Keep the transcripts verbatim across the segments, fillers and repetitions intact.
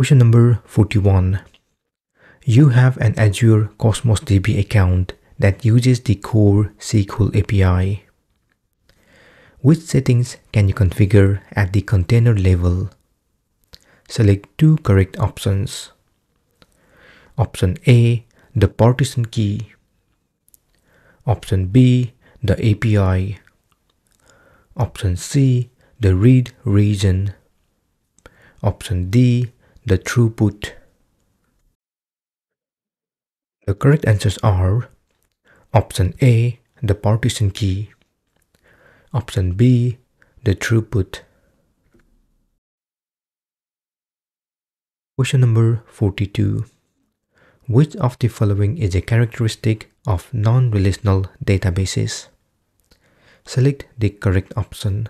Question number forty-one. You have an Azure Cosmos D B account that uses the Core S Q L A P I. Which settings can you configure at the container level? Select two correct options. Option A, the partition key. Option B, the A P I. Option C, the read region. Option D, the throughput. The correct answers are option A, the partition key, option B, the throughput. Question number forty-two. Which of the following is a characteristic of non-relational databases? Select the correct option.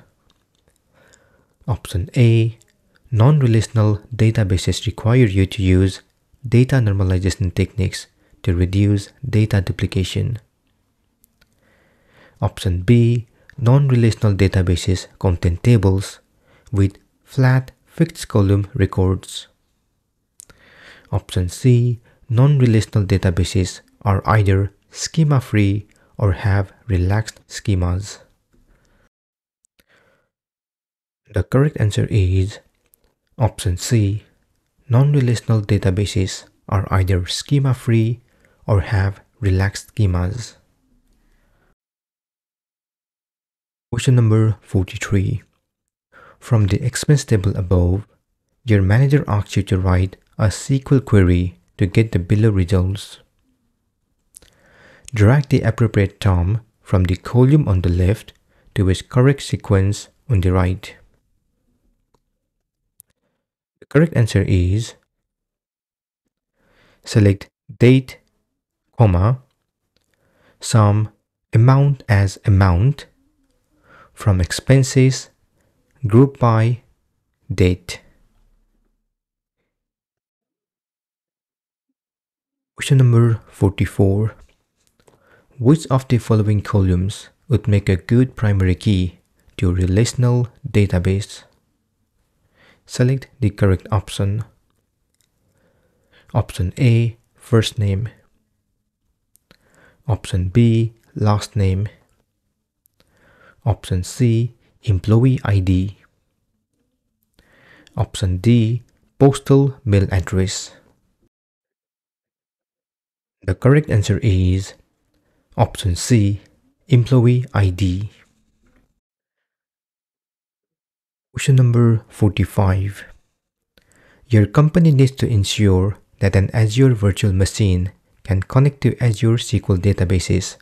Option A. Non-relational databases require you to use data normalization techniques to reduce data duplication. Option B. Non-relational databases contain tables with flat fixed column records. Option C. Non-relational databases are either schema-free or have relaxed schemas. The correct answer is option C. Non-relational databases are either schema-free or have relaxed schemas. Question number forty-three. From the expense table above, your manager asks you to write a S Q L query to get the below results. Drag the appropriate term from the column on the left to its correct sequence on the right. The correct answer is select date, comma, sum amount as amount, from expenses, group by date. Question number forty-four. Which of the following columns would make a good primary key to a relational database? Select the correct option. Option A, first name. Option B, last name. Option C, employee I D. Option D, postal mail address. The correct answer is option C, employee I D. Question number forty-five. Your company needs to ensure that an Azure Virtual Machine can connect to Azure S Q L databases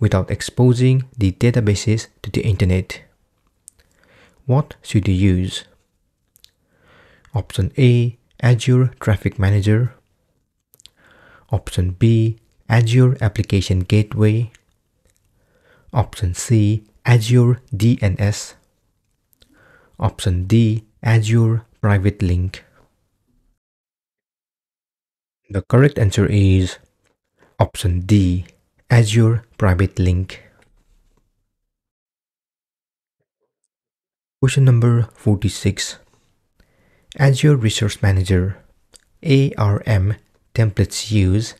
without exposing the databases to the internet. What should you use? Option A, Azure Traffic Manager. Option B, Azure Application Gateway. Option C, Azure D N S. Option D, Azure Private Link. The correct answer is option D, Azure Private Link. Question number forty-six. Azure Resource Manager A R M templates use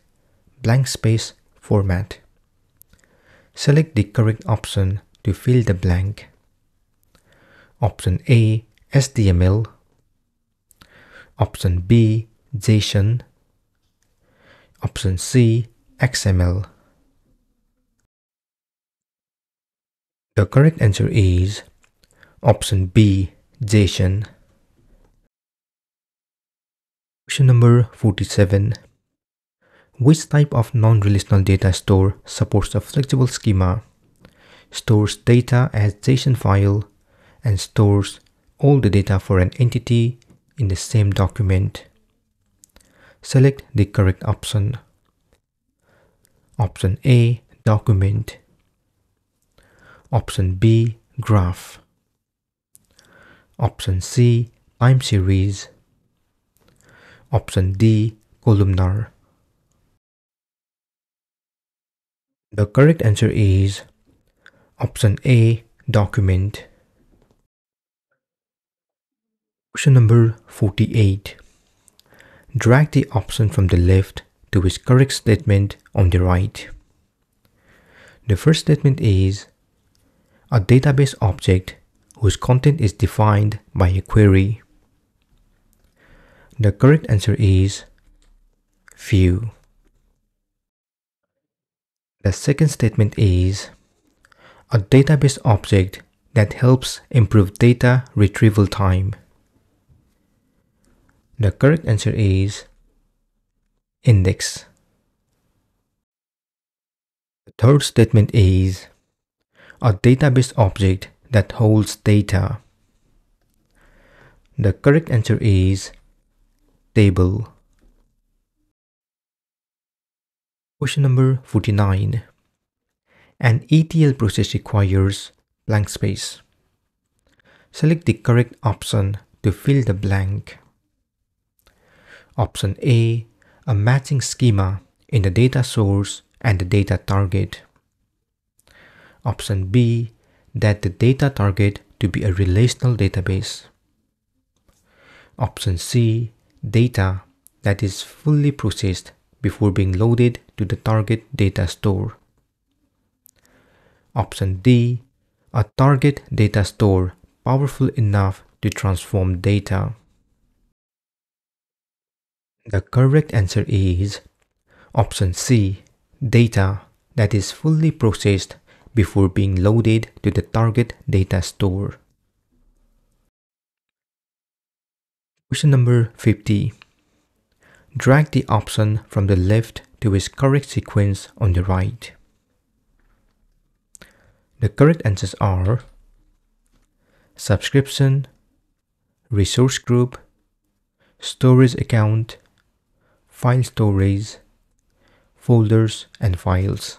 blank space format. Select the correct option to fill the blank. Option A, H T M L. Option B, JSON. Option C, X M L. The correct answer is option B, JSON. Question number forty-seven. Which type of non-relational data store supports a flexible schema, stores data as JSON file, and stores all the data for an entity in the same document? Select the correct option. Option A, document. Option B, graph. Option C, time series. Option D, columnar. The correct answer is option A, document. Question number forty-eight. drag the option from the left to its correct statement on the right. The first statement is a database object whose content is defined by a query. The correct answer is view. The second statement is a database object that helps improve data retrieval time. The correct answer is index. The third statement is a database object that holds data. The correct answer is table. Question number forty-nine. An E T L process requires blank space. Select the correct option to fill the blank. Option A, a matching schema in the data source and the data target. Option B, that the data target to be a relational database. Option C, data that is fully processed before being loaded to the target data store. Option D, a target data store powerful enough to transform data. The correct answer is option C, data that is fully processed before being loaded to the target data store. Question number fifty. Drag the option from the left to its correct sequence on the right. The correct answers are subscription, resource group, storage account, file storage, folders and files.